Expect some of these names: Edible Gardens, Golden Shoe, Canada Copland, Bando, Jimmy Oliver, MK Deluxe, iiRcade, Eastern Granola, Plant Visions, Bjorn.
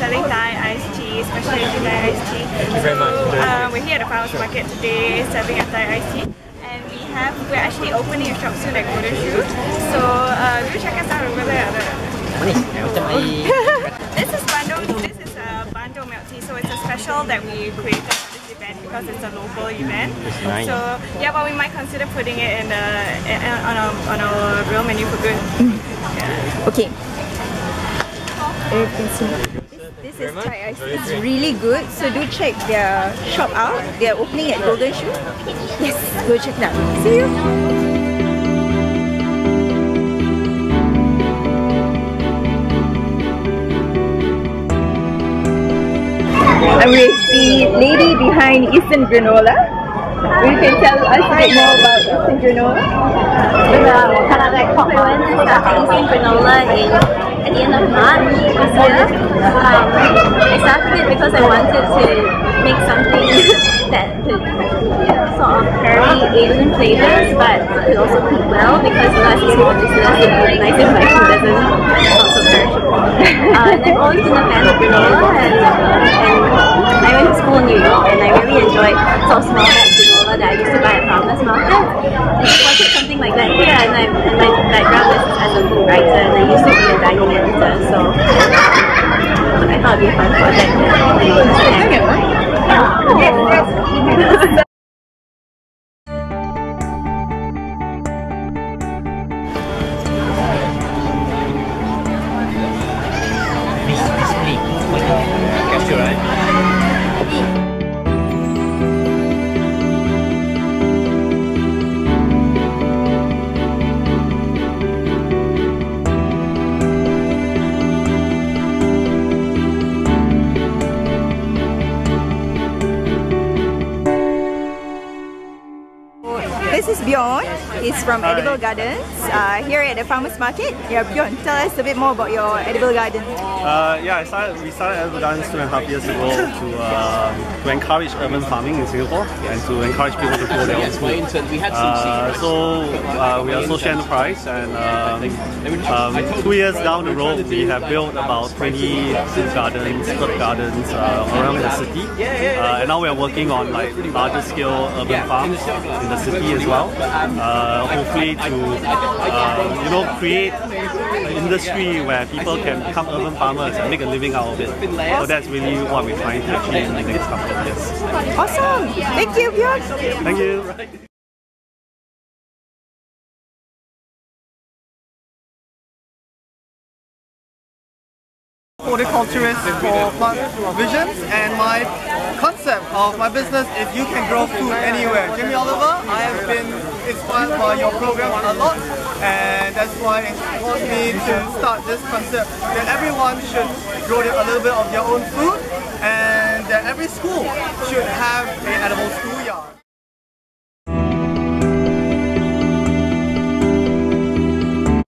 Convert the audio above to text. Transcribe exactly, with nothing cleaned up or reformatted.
selling Thai iced tea, especially Thai iced tea. Thank you very much. Um, we're here at the Farmers sure. Market today serving a Thai iced tea. And we have, we're actually opening a shop soon at Golden Shoe. So uh, do check us out over there. This is Bando. This is a Bando milk tea. So it's a special that we created for this event because it's a local event. Nice. So yeah, but we might consider putting it in, a, in on our on our real menu for good. Yeah. Okay. This, this is Thai iced tea. It's really good. So do check their shop out. They're opening at Golden Shoe. Yes, go check it out. See you. I'm with the lady behind Eastern Granola. You can tell us a bit more about Eastern Granola. Well, Canada Copland started Eastern Granola in, at the end of March this year. Um, I started it because I wanted to make something that could sort of vary Asian flavors but could also cook well, because last year what is less nice and fresh doesn't not so perishable. Uh, and I've always been a fan of granola, and, uh, and I went to school in New York and I really enjoyed sort of small that I used to buy at Farmers Market. I just wanted something like that here, and, I, and my background is as a book writer, and I used to be a dining editor, so I thought it would be fun for that. Yeah. This is Bjorn. He's from Hi. Edible Gardens, uh, here at the Farmers Market. Yeah, Bjorn, tell us a bit more about your Edible Garden. Uh, yeah, I started, we started Edible Gardens two and a half years ago to, uh, to encourage urban farming in Singapore and to encourage people to grow their own food. Uh, so uh, we are a social enterprise, and um, um, two years down the road we have built about twenty gardens, herb gardens uh, around the city. Uh, and now we are working on like larger scale urban farms in the city as well. Uh, hopefully to uh, you know, create an industry where people can become urban farmers and make a living out of it. So that's really what we're trying to achieve in the next couple of years. Awesome! Thank you, Bjorn! Thank you! Horticulturist for Plant Visions, and my concept of my business is you can grow food anywhere. Jimmy Oliver, I have been inspired by your program a lot, and that's why it caused me to start this concept that everyone should grow a little bit of their own food, and that every school should have an edible schoolyard.